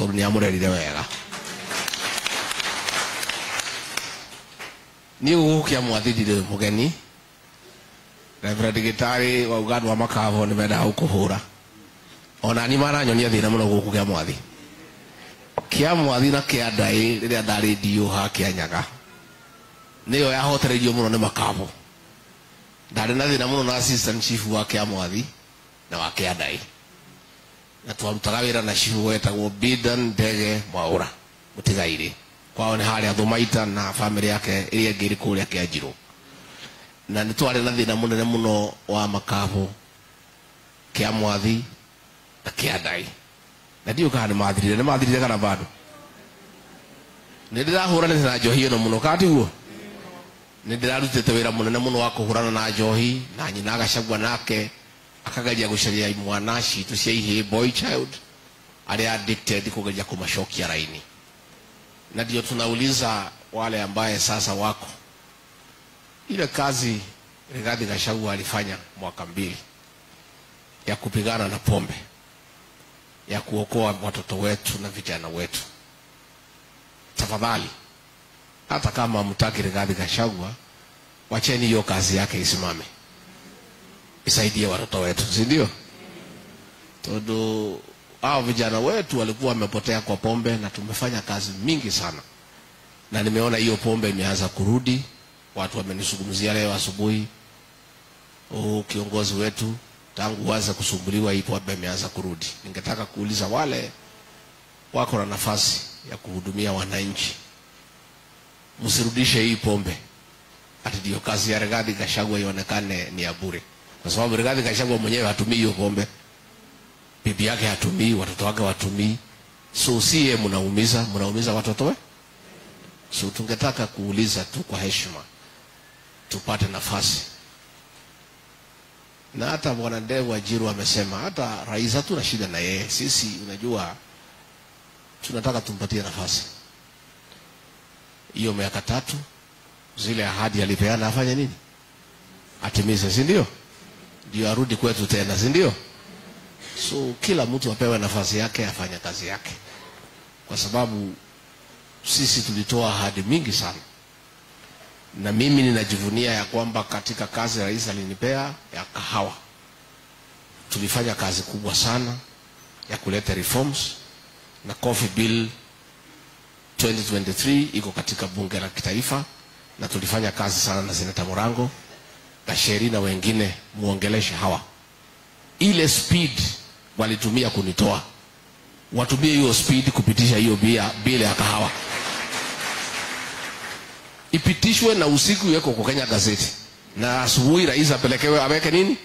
toro niamurerire wega ni ugukia mwathirire mugeni Reverend Gitari wa ugani wa makavo ni menda ukuhura ona ni mara nyonia thina muno guku kia mwathi na kia ndai riria ndari ndio ha kia nyaga niyo yahotererio muno ni makavo ndari na thina muno na assistant chief wa kia mwathi na wa kia ndai na twarutaga wira na chief wetagwo Bidan Ndege Mwaura mutigaire kwao ni haria thumaita na family yake iria ngiri kuria kia njiro na ni twarĩ na thĩna mũnene mũno wa makavo kia mwathi na kia ndai na ndio kana mathirire nĩ mathirire kana bado nĩ ndĩrahũranĩte na njohi ĩno mũno kati guo nĩ ndĩrarutĩte wĩra mũnene mũno wa kũhũrana na njohi na nyina Gachagua nake akagaria gũcaria imwana ciitũ cia ihĩĩ boy child arĩa addicted kũgeria kũmacokia raini na ndio tunauliza wale ambaye sasa wako ile kazi Rigathi Gachagua alifanya mwaka 2 ya kupigana na pombe ya kuokoa watoto wetu na vijana wetu. Tafadhali hata kama mtaki Rigathi Gachagua wacheni hiyo kazi yake isimame. Isaidie watoto wetu, si ndio? Todo hao vijana wetu walikuwa wamepotea kwa pombe na tumefanya kazi mingi sana. Na nimeona hiyo pombe imeanza kurudi. Watu wamenisugumzia leo asubuhi kiongozi wetu tangu waza kusumbuliwa ipo hapa imeanza kurudi. Ningetaka kuuliza wale wako na nafasi ya kuhudumia wananchi, msirudishe hii pombe ati ndio kazi ya Rigathi Gachagua ionekane ni ya bure, kwa sababu Rigathi Gachagua mwenyewe hatumii hiyo pombe, bibi yake hatumii, watoto wake hatumii. So sie mnaumiza watoto wetu. So tungetaka kuuliza tu kwa heshima tupate nafasi. Na hata bwana Ndege Wajiru amesema hata rais hatuna shida na yeye, sisi unajua tunataka tumpatie nafasi. Hiyo miaka 3 zile ahadi alipeana afanye nini? Atimize, si ndio? Ndio arudi kwetu tena, si ndio? So kila mtu apewe nafasi yake afanye kazi yake. Kwa sababu sisi tulitoa ahadi mingi sana. Na mimi ninajivunia ya kwamba katika kazi rais alinipea ya kahawa tulifanya kazi kubwa sana ya kuleta reforms, na coffee bill 2023 iko katika bunge la kitaifa na tulifanya kazi sana na Senator Morango na Sherina wengine muongeleshe hawa. Ile speed walitumia kunitoa watumie hiyo speed kupitisha hiyo bila ya kahawa. Ipitishwe na usiku yako kwa Kenya gazeti na asubuhi rais apelekewe aweke nini?